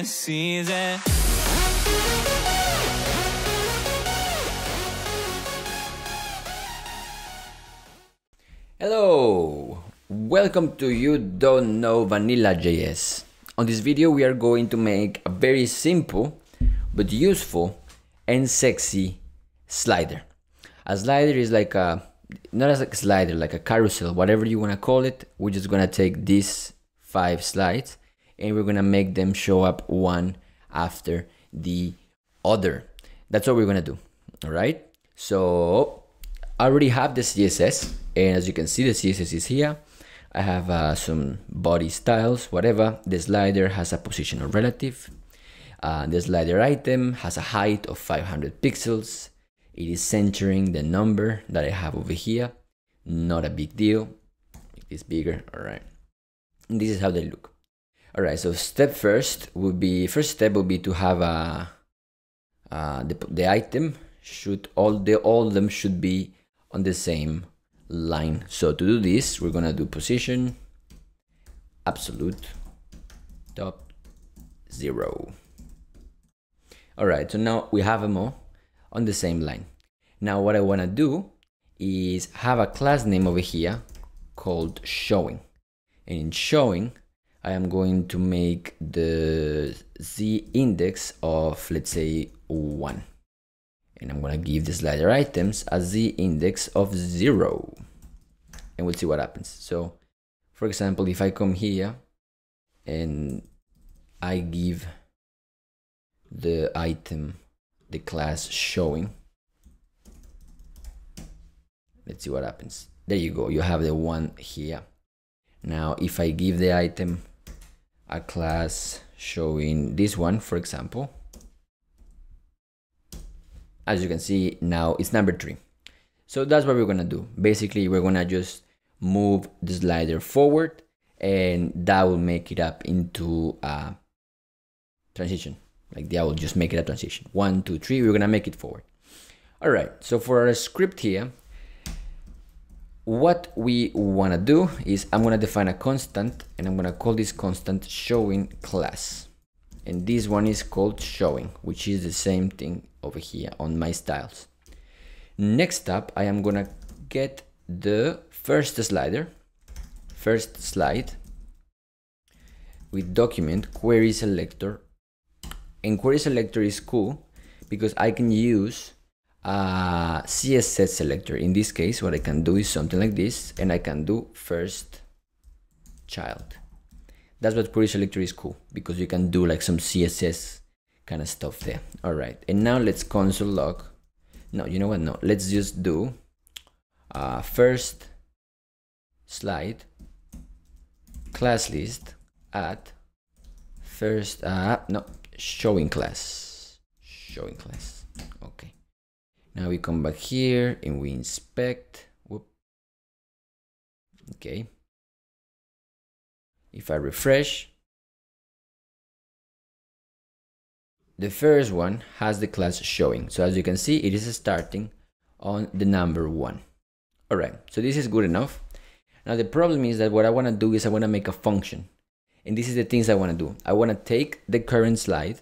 this season. Hello! Welcome to You Don't Know Vanilla JS. On this video we are going to make a very simple but useful and sexy slider. A slider is like a, not as a slider, like a carousel, whatever you want to call it. We're just going to take these 5 slides and we're going to make them show up one after the other. That's what we're going to do. All right. So I already have the CSS, and as you can see, the CSS is here. I have some body styles, whatever. The slider has a positional relative. The slider item has a height of 500 pixels. It is centering the number that I have over here. Not a big deal. Make this bigger. All right. And this is how they look. All right. So first step would be to have a the item should all of them should be on the same line. So to do this, we're gonna do position absolute top 0. All right. So now we have them all on the same line. Now what I want to do is have a class name over here called showing, and in showing I am going to make the z index of, let's say, 1, and I'm going to give the slider items a z index of 0, and we'll see what happens. So for example, if I come here and I give the item the class showing, let's see what happens. There you go, you have the 1 here. Now if I give the item a class showing this one, for example, as you can see now it's number 3. So that's what we're gonna do. Basically we're gonna just move the slider forward, and that will make it up into a transition. Like that will just make it a transition. 1, 2, 3, we're gonna make it forward. All right, so for our script here, what we wanna do is I'm gonna define a constant, and I'm gonna call this constant showing class. And this one is called showing, which is the same thing over here on my styles. Next up, I am gonna get the first slide with document query selector. And query selector is cool because I can use a CSS selector. In this case, what I can do is something like this, and I can do first child. That's what query selector is cool, because you can do like some CSS kind of stuff there. All right, and now let's console log. No, you know what? No, let's just do first slide class list at first. Showing class. Okay. Now we come back here and we inspect. Whoop. Okay. If I refresh, the first one has the class showing. So as you can see, it is starting on the number 1. All right. So this is good enough. Now the problem is that what I want to do is I want to make a function. And this is the things I want to do. I want to take the current slide,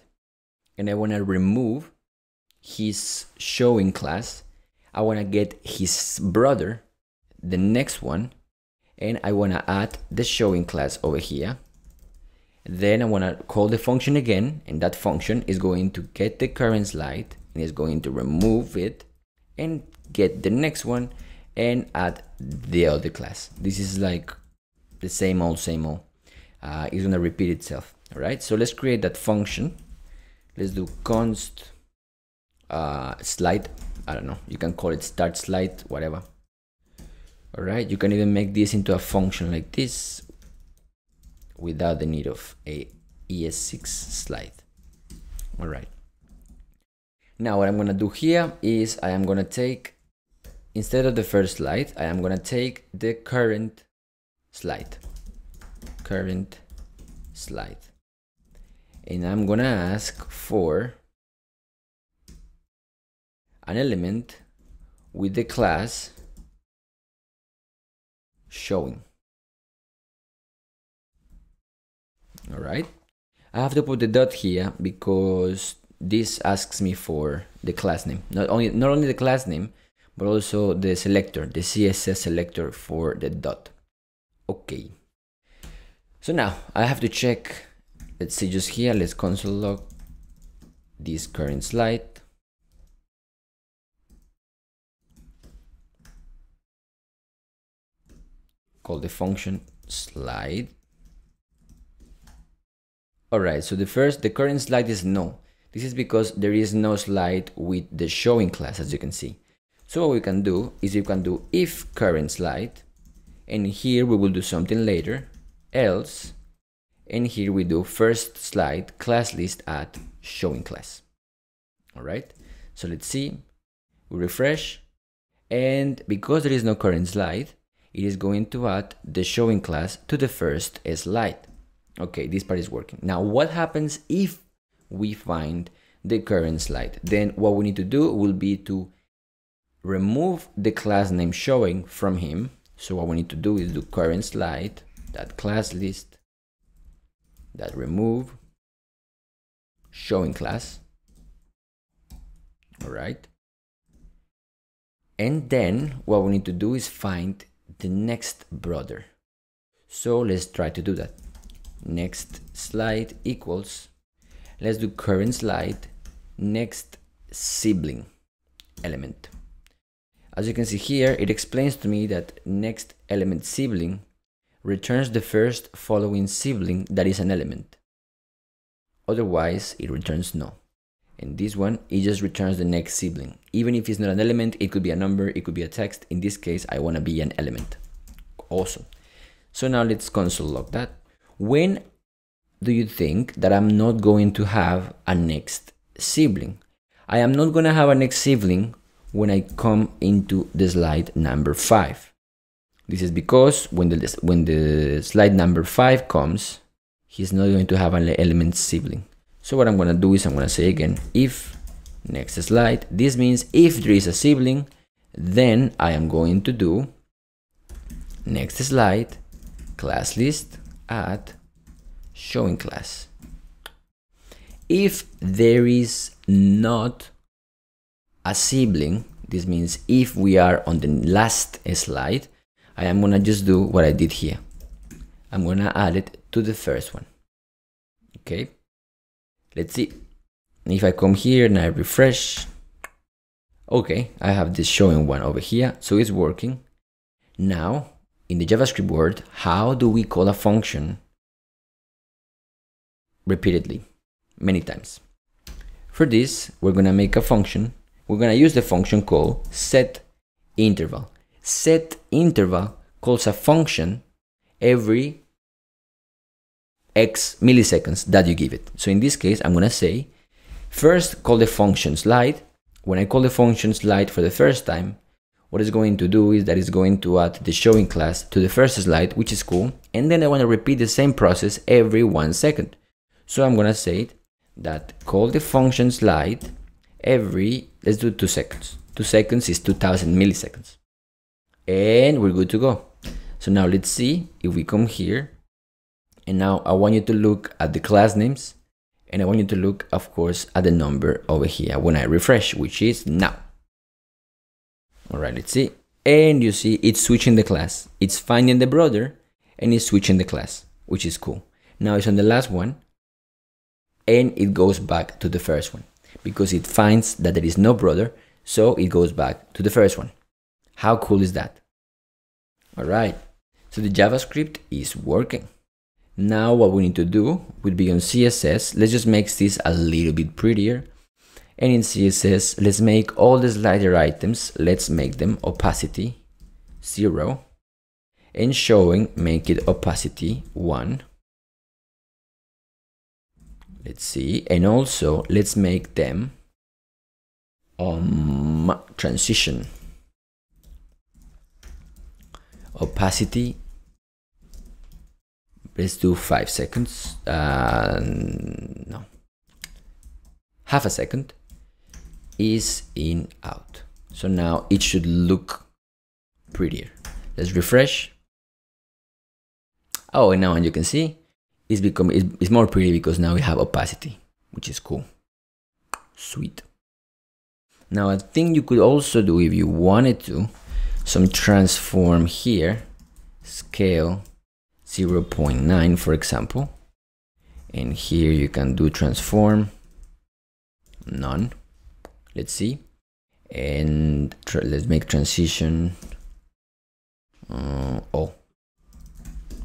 and I want to remove his showing class. I want to get his brother, the next one, and I want to add the showing class over here. Then I want to call the function again, and that function is going to get the current slide, and is going to remove it and get the next one and add the other class. This is like the same old. It's gonna repeat itself. All right, so let's create that function. Let's do const slide. I don't know, you can call it start slide, whatever. All right, you can even make this into a function like this without the need of a ES6 slide. All right, now what I'm gonna do here is I am gonna take, instead of the first slide, I am gonna take the current slide. And I'm gonna ask for an element with the class showing. All right, I have to put the dot here because this asks me for the class name. Not only the class name, but also the selector, the CSS selector for the dot. Okay. So now I have to check, let's see, just here, let's console log this current slide. Call the function slide. All right, so the current slide is no. This is because there is no slide with the showing class, as you can see. So what we can do is we can do if current slide, and here we will do something later, else, and here we do first slide class list at showing class. All right, so let's see, we refresh, and because there is no current slide, it is going to add the showing class to the first slide. Okay, this part is working. Now what happens if we find the current slide? Then what we need to do will be to remove the class name showing from him. So what we need to do is do current slide that class list that remove showing class. All right. And then what we need to do is find the next brother. So let's try to do that. Next slide equals, let's do current slide next sibling element. As you can see here, it explains to me that next element sibling returns the first following sibling that is an element. Otherwise, it returns no. And this one, it just returns the next sibling. Even if it's not an element, it could be a number, it could be a text. In this case, I want to be an element. Awesome. So now let's console log that. When do you think that I'm not going to have a next sibling? I am not going to have a next sibling when I come into the slide number 5. This is because when the slide number 5 comes, he's not going to have an element sibling. So what I'm going to do is I'm going to say again, if next slide, this means if there is a sibling, then I am going to do next slide class list at showing class. If there is not a sibling, this means if we are on the last slide, I am going to just do what I did here. I'm going to add it to the first one. Okay. Let's see, if I come here and I refresh, okay, I have this showing one over here, so it's working. Now, in the JavaScript world, how do we call a function repeatedly, many times? For this, we're gonna make a function, we're gonna use the function called setInterval. SetInterval calls a function every X milliseconds that you give it. So in this case, I'm going to say, first call the function slide. When I call the function slide for the first time, what it's going to do is that it's going to add the showing class to the first slide, which is cool. And then I want to repeat the same process every 1 second. So I'm going to say that call the function slide every, let's do 2 seconds. 2 seconds is 2000 milliseconds. And we're good to go. So now let's see if we come here. And now I want you to look at the class names, and I want you to look, of course, at the number over here when I refresh, which is now. All right, let's see. And you see it's switching the class. It's finding the brother and it's switching the class, which is cool. Now it's on the last one and it goes back to the first one because it finds that there is no brother. So it goes back to the first one. How cool is that? All right. So the JavaScript is working. Now what we need to do would be on CSS, let's just make this a little bit prettier. And in CSS, let's make all the slider items, let's make them opacity 0. And showing, make it opacity 1. Let's see, and also let's make them transition. Opacity, let's do 5 seconds, no, half a second is in out. So now it should look prettier. Let's refresh. Oh, and now you can see it's more pretty because now we have opacity, which is cool. Sweet. Now I think you could also do, if you wanted to, some transform here, scale 0.9 for example, and here you can do transform none. Let's see, and let's make transition. Oh,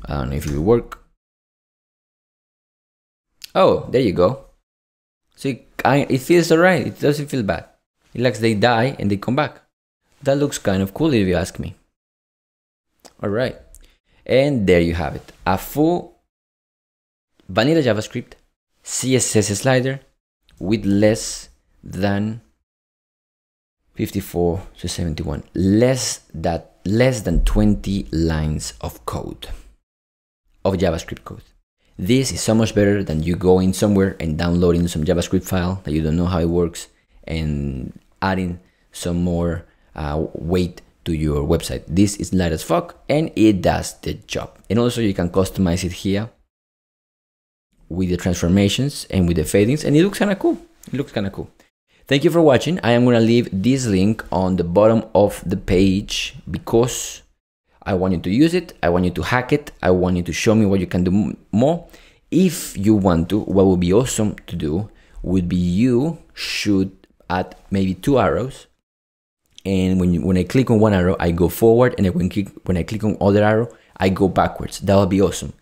I don't know if it will work. Oh, there you go. See, it feels alright. It doesn't feel bad. It looks they die and they come back. That looks kind of cool if you ask me. Alright, and there you have it. A full vanilla JavaScript CSS slider with less than 54 to 71, less than 20 lines of code, of JavaScript code. This is so much better than you going somewhere and downloading some JavaScript file that you don't know how it works and adding some more weight to your website. This is light as fuck and it does the job. And also you can customize it here with the transformations and with the fadings, and it looks kind of cool. It looks kind of cool. Thank you for watching. I am going to leave this link on the bottom of the page because I want you to use it. I want you to hack it. I want you to show me what you can do more. If you want to, what would be awesome to do would be you should add maybe two arrows. And when I click on one arrow, I go forward. And when I click on other arrow, I go backwards. That would be awesome.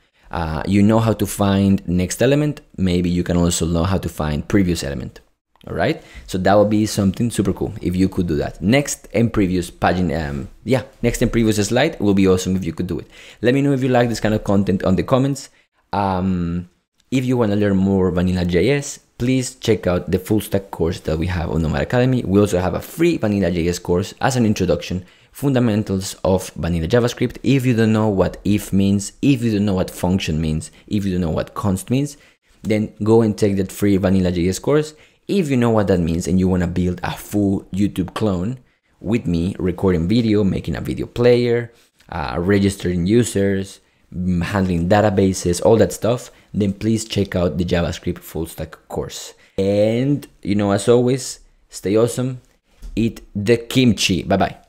You know how to find next element. Maybe you can also know how to find previous element. All right, so that would be something super cool if you could do that. Next and previous pagina, next and previous slide will be awesome if you could do it. Let me know if you like this kind of content on the comments. If you want to learn more Vanilla JS, please check out the full stack course that we have on Nomad Academy. We also have a free Vanilla JS course as an introduction, fundamentals of Vanilla JavaScript. If you don't know what if means, if you don't know what function means, if you don't know what const means, then go and take that free Vanilla JS course. If you know what that means and you want to build a full YouTube clone with me, recording video, making a video player, registering users, handling databases, all that stuff, then please check out the JavaScript full stack course. And, you know, as always, stay awesome, eat the kimchi. Bye-bye.